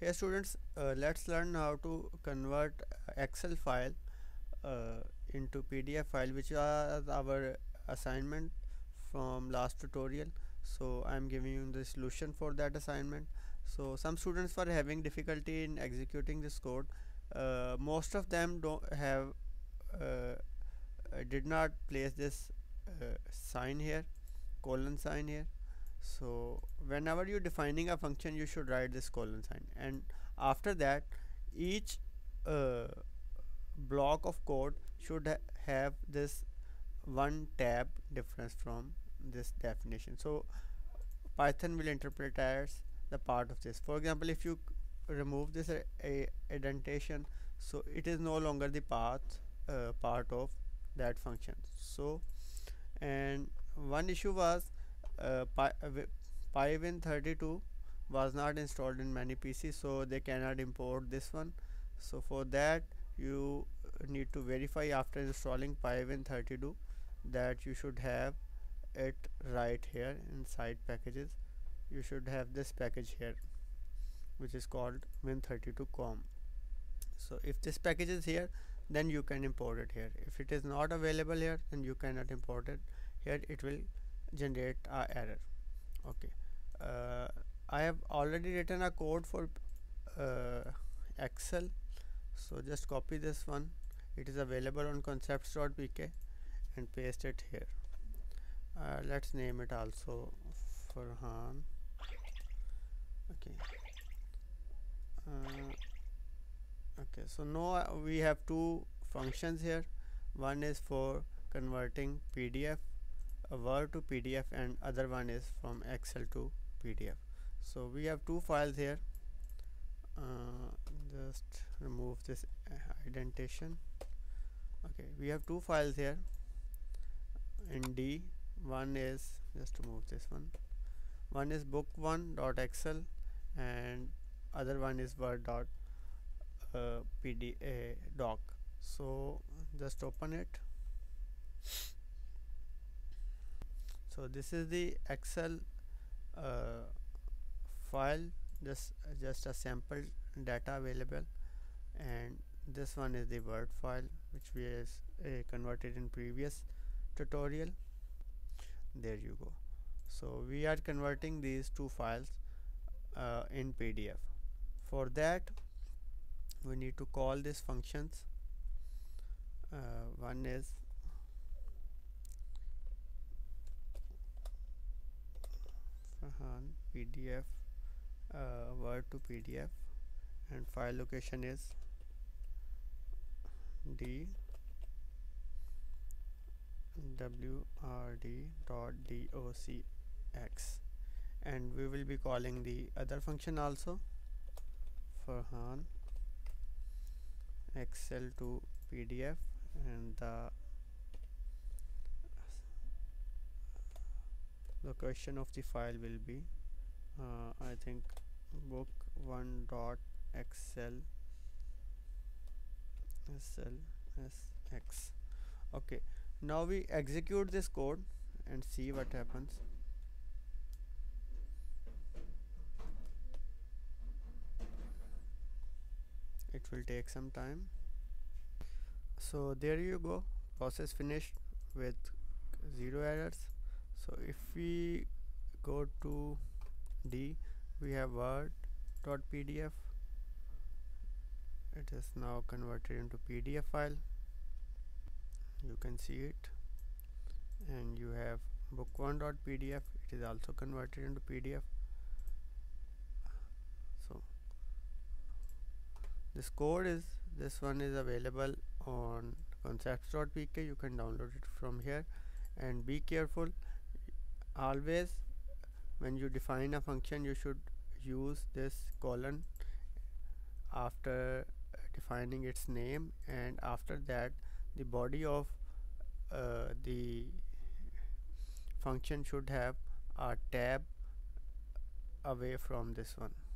Here students, let's learn how to convert Excel file into PDF file, which was our assignment from last tutorial. So I am giving you the solution for that assignment. So some students were having difficulty in executing this code. Most of them don't have did not place this sign here, colon sign here. So whenever you're defining a function, you should write this colon sign, and after that each block of code should have this one tab difference from this definition. So Python will interpret as the part of this. For example, if you remove this indentation, so it is no longer the path part of that function. So, and one issue was PyWin32 was not installed in many PCs, so they cannot import this one. So for that you need to verify after installing PyWin32 that you should have it right here inside packages. You should have this package here, which is called win32com. So if this package is here, then you can import it here. If it is not available here, then you cannot import it here. It will generate an error. Okay, I have already written a code for Excel, so just copy this one. It is available on concepts.pk and paste it here. Let's name it also Farhan. Okay. Okay, so now we have two functions here. One is for converting PDF, Word to PDF, and other one is from Excel to PDF. So we have two files here. Just remove this indentation. Okay, we have two files here in D. One is, just remove this one, one is book1.excel and other one is word.pdf doc. so just open it. So this is the Excel file, this just a sample data available, and this one is the Word file which we has converted in previous tutorial. There you go. So we are converting these two files in PDF. For that we need to call these functions. One is PDF, Word to PDF, and file location is dwrd.docx, and we will be calling the other function also, Farhan Excel to PDF, and the location of the file will be I think book1.xlsx. Okay, now we execute this code and see what happens. It will take some time. So there you go, process finished with 0 errors. So if we go to D, we have word.pdf. It is now converted into PDF file. You can see it. And you have book1.pdf. It is also converted into PDF. So this code is, this one is available on concepts.pk. You can download it from here. And be careful. Always when you define a function, you should use this colon after defining its name, and after that the body of the function should have a tab away from this one.